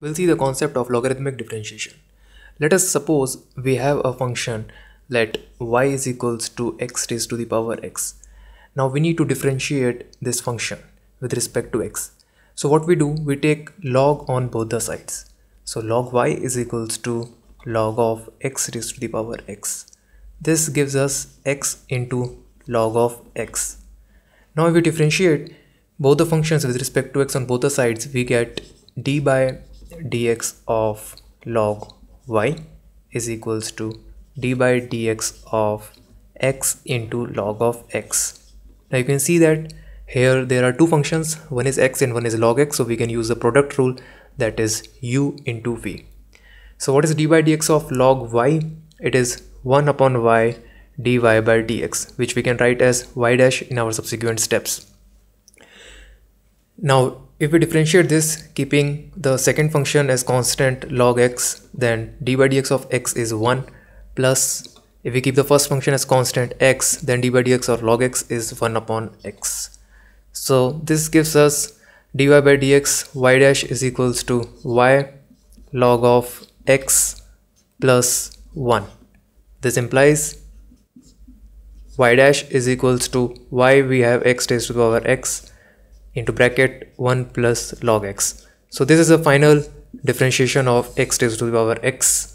we'll see the concept of logarithmic differentiation. Let us suppose we have a function let y is equals to x raised to the power x. Now we need to differentiate this function with respect to x. So what we do, we take log on both the sides. So log y is equals to log of x raised to the power x. This gives us x into log of x. Now if we differentiate both the functions with respect to x on both the sides, we get d by dx of log y is equals to d by dx of x into log of x. Now you can see that here there are two functions, one is x and one is log x, so we can use the product rule, that is u into v. So what is d by dx of log y? It is 1 upon y dy by dx, which we can write as y dash in our subsequent steps. Now if we differentiate this keeping the second function as constant log x, then d by dx of x is 1 plus, if we keep the first function as constant x, then d by dx or log x is 1 upon x. So this gives us dy by dx y dash is equals to y log of x plus 1. This implies y dash is equals to y, we have x raised to the power x into bracket 1 plus log x. So this is the final differentiation of x raised to the power x.